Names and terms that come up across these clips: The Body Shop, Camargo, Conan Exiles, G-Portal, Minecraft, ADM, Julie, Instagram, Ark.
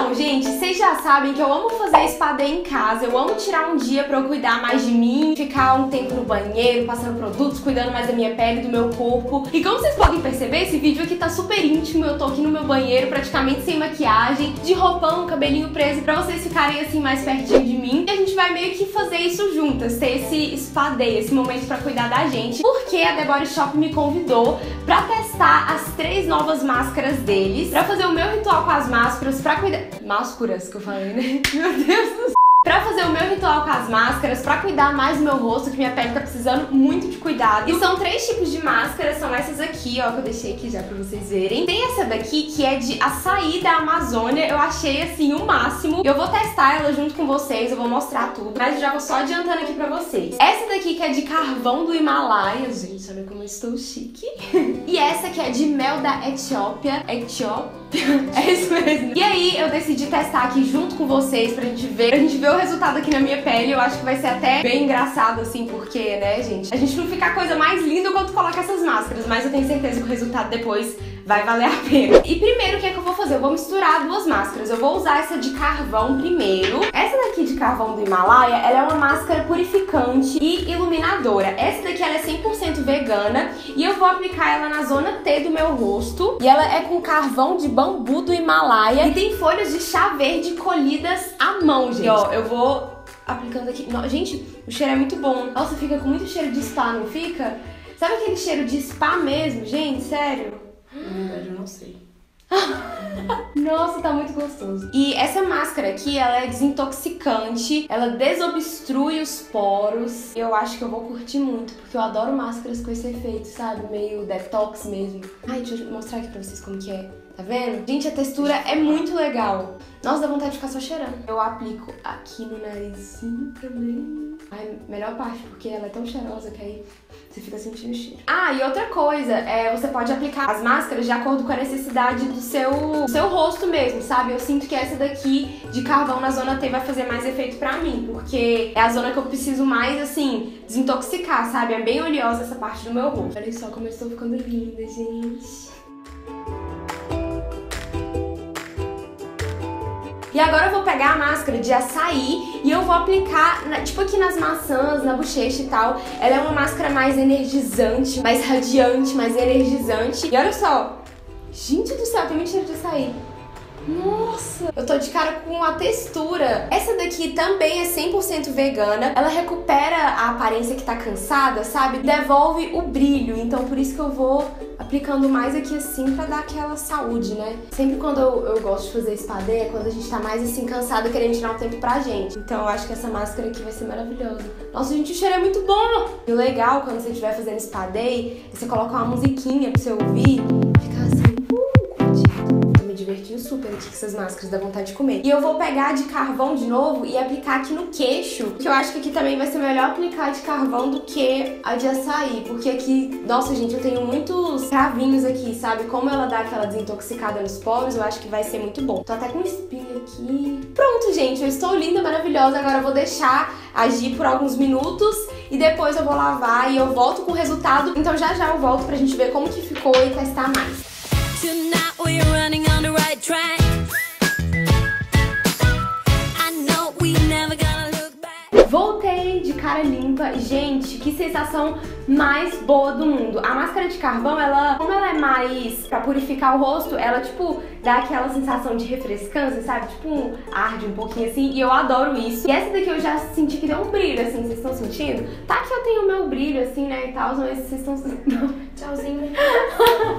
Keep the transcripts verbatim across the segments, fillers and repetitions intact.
Então, gente, vocês já sabem que eu amo fazer spa day em casa, eu amo tirar um dia pra eu cuidar mais de mim, ficar um tempo no banheiro, passando produtos, cuidando mais da minha pele, do meu corpo. E como vocês podem perceber, esse vídeo aqui tá super íntimo, eu tô aqui no meu banheiro, praticamente sem maquiagem, de roupão, cabelinho preso, pra vocês ficarem assim mais pertinho de mim. E a gente vai meio que fazer isso juntas, ter esse spa day, esse momento pra cuidar da gente, porque a The Body Shop me convidou pra testar as três novas máscaras deles, pra fazer o meu ritual com as máscaras, pra cuidar Máscaras que eu falei, né? Meu Deus do céu! Pra fazer o meu ritual com as máscaras, pra cuidar mais do meu rosto, que minha pele tá precisando muito de cuidado. E são três tipos de máscaras, são essas aqui, ó, que eu deixei aqui já pra vocês verem. Tem essa daqui, que é de açaí da Amazônia, eu achei, assim, o máximo. Eu vou testar ela junto com vocês, eu vou mostrar tudo, mas já vou só adiantando aqui pra vocês. Essa daqui que é de carvão do Himalaia, gente, olha como eu estou chique. E essa que é de mel da Etiópia, Etiópia. É isso mesmo. E aí eu decidi testar aqui junto com vocês pra gente ver, pra gente ver o resultado aqui na minha pele. Eu acho que vai ser até bem engraçado assim, porque, né, gente, a gente não fica a coisa mais linda quando coloca essas máscaras, mas eu tenho certeza que o resultado depois vai valer a pena. E primeiro, o que é que eu vou fazer? Eu vou misturar duas máscaras. Eu vou usar essa de carvão primeiro. Essa daqui de carvão do Himalaia, ela é uma máscara purificante e iluminadora. Essa daqui, ela é cem por cento vegana e eu vou aplicar ela na zona T do meu rosto. E ela é com carvão de bambu do Himalaia e tem folhas de chá verde colhidas à mão, gente. E ó, eu vou aplicando aqui. Não, gente, o cheiro é muito bom. Nossa, fica com muito cheiro de spa, não fica? Sabe aquele cheiro de spa mesmo, gente? Sério? Na verdade, eu não sei. Nossa, tá muito gostoso. E essa máscara aqui, ela é desintoxicante, ela desobstrui os poros. Eu acho que eu vou curtir muito, porque eu adoro máscaras com esse efeito, sabe? Meio detox mesmo. Ai, deixa eu mostrar aqui pra vocês como que é. Tá vendo? Gente, a textura é muito legal. Nossa, dá vontade de ficar só cheirando. Eu aplico aqui no narizinho também. Ai, melhor parte, porque ela é tão cheirosa que aí você fica sentindo o cheiro. Ah, e outra coisa, é, você pode aplicar as máscaras de acordo com a necessidade do seu, do seu rosto mesmo, sabe? Eu sinto que essa daqui de carvão na zona T vai fazer mais efeito pra mim, porque é a zona que eu preciso mais, assim, desintoxicar, sabe? É bem oleosa essa parte do meu rosto. Olha só como eu estou ficando linda, gente. E agora eu vou pegar a máscara de açaí e eu vou aplicar, na, tipo aqui nas maçãs, na bochecha e tal. Ela é uma máscara mais energizante, mais radiante, mais energizante. E olha só, gente do céu, tem muito cheiro de açaí. Nossa, eu tô de cara com a textura. Essa daqui também é cem por cento vegana. Ela recupera a aparência que tá cansada, sabe? Devolve o brilho, então por isso que eu vou aplicando mais aqui assim pra dar aquela saúde, né? Sempre quando eu, eu gosto de fazer spa day é quando a gente tá mais assim cansada, querendo tirar um tempo pra gente. Então eu acho que essa máscara aqui vai ser maravilhosa. Nossa, gente, o cheiro é muito bom! E o legal, quando você estiver fazendo spa day, é você coloca uma musiquinha pra você ouvir, ficar assim. Divertindo super aqui com essas máscaras, dá vontade de comer. E eu vou pegar de carvão de novo e aplicar aqui no queixo, porque eu acho que aqui também vai ser melhor aplicar de carvão do que a de açaí, porque aqui, nossa, gente, eu tenho muitos cravinhos aqui, sabe? Como ela dá aquela desintoxicada nos poros, eu acho que vai ser muito bom. Tô até com espinha aqui. Pronto, gente, eu estou linda, maravilhosa. Agora eu vou deixar agir por alguns minutos e depois eu vou lavar e eu volto com o resultado. Então já já eu volto pra gente ver como que ficou e testar mais. Tonight we're running on the right track. I know we never gonna look back. Voltei de cara limpa. Gente, que sensação mais boa do mundo. A máscara de carvão, ela, como ela é mais pra purificar o rosto, ela, tipo, dá aquela sensação de refrescância, sabe? Tipo, um arde um pouquinho assim, e eu adoro isso. E essa daqui eu já senti que deu um brilho, assim, vocês estão sentindo? Tá que eu tenho o meu brilho, assim, né, e tal, mas vocês estão sentindo... Tchauzinho.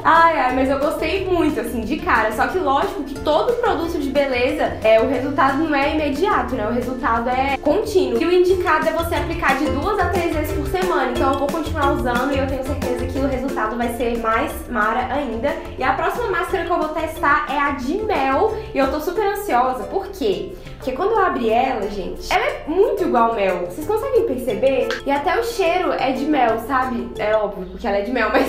Ai, ai, mas eu gostei muito, assim, de cara. Só que, lógico, que todo produto de beleza, é, o resultado não é imediato, né? O resultado é contínuo. E o indicado é você aplicar de duas a três vezes por semana. Então eu vou continuar usando e eu tenho certeza que o resultado vai ser mais mara ainda. E a próxima máscara que eu vou testar é a de mel e eu tô super ansiosa. Por quê? Porque quando eu abri ela, gente, ela é muito igual mel. Vocês conseguem perceber? E até o cheiro é de mel, sabe? É óbvio, porque ela é de mel, mas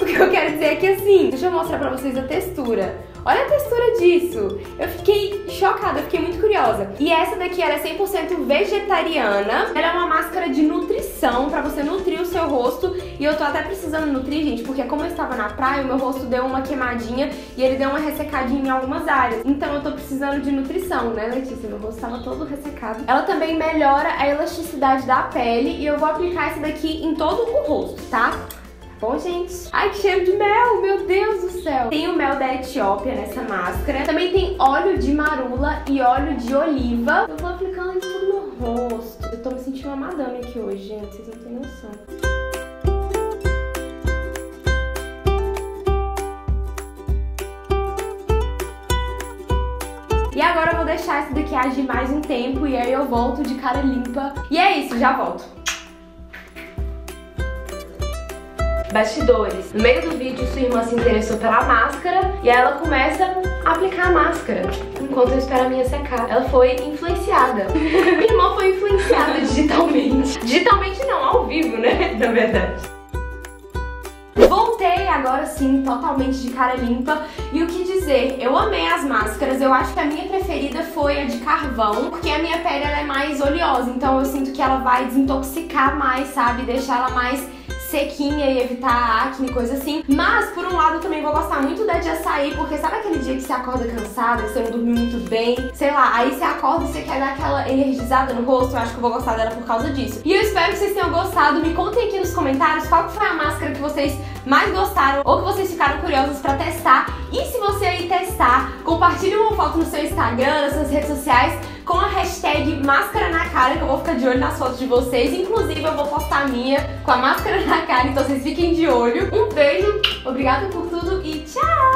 o que eu quero dizer é que assim, deixa eu mostrar pra vocês a textura. Olha a textura disso. Eu fiquei chocada, eu fiquei muito curiosa. E essa daqui, ela é cem por cento vegetariana. Ela é uma máscara de nutrição, pra você nutrir o seu rosto. E eu tô até precisando nutrir, gente, porque como eu estava na praia, o meu rosto deu uma queimadinha e ele deu uma ressecadinha em algumas áreas. Então eu tô precisando de nutrição, né, Letícia? Meu rosto tava todo ressecado. Ela também melhora a elasticidade da pele e eu vou aplicar essa daqui em todo o rosto, tá? Bom, gente? Ai, que cheiro de mel! Meu Deus do céu! Tem o mel da Etiópia nessa máscara. Também tem óleo de marula e óleo de oliva. Eu vou aplicando em todo o meu rosto. Eu tô me sentindo uma madame aqui hoje, gente. Vocês não têm noção. E agora eu vou deixar essa daqui agir mais um tempo e aí eu volto de cara limpa. E é isso, já volto. Bastidores. No meio do vídeo, sua irmã se interessou pela máscara e aí ela começa a aplicar a máscara enquanto eu espero a minha secar. Ela foi influenciada. Minha irmã foi influenciada digitalmente. Digitalmente não, ao vivo, né? Na verdade. Voltei agora sim, totalmente de cara limpa. E o que dizer, eu amei as máscaras. Eu acho que a minha preferida foi a de carvão, porque a minha pele ela é mais oleosa, então eu sinto que ela vai desintoxicar mais, sabe? Deixar ela mais sequinha e evitar acne, coisa assim. Mas, por um lado, eu também vou gostar muito da de açaí, porque sabe aquele dia que você acorda cansada, você não dormiu muito bem, sei lá, aí você acorda e você quer dar aquela energizada no rosto? Eu acho que eu vou gostar dela por causa disso. E eu espero que vocês tenham gostado. Me contem aqui nos comentários qual foi a máscara que vocês mais gostaram ou que vocês ficaram curiosos pra testar. E se você aí testar, compartilhe uma foto no seu Instagram, nas suas redes sociais, com a hashtag máscara na cara, que eu vou ficar de olho nas fotos de vocês. Inclusive, eu vou postar a minha com a máscara na cara, então vocês fiquem de olho. Um beijo, obrigada por tudo e tchau!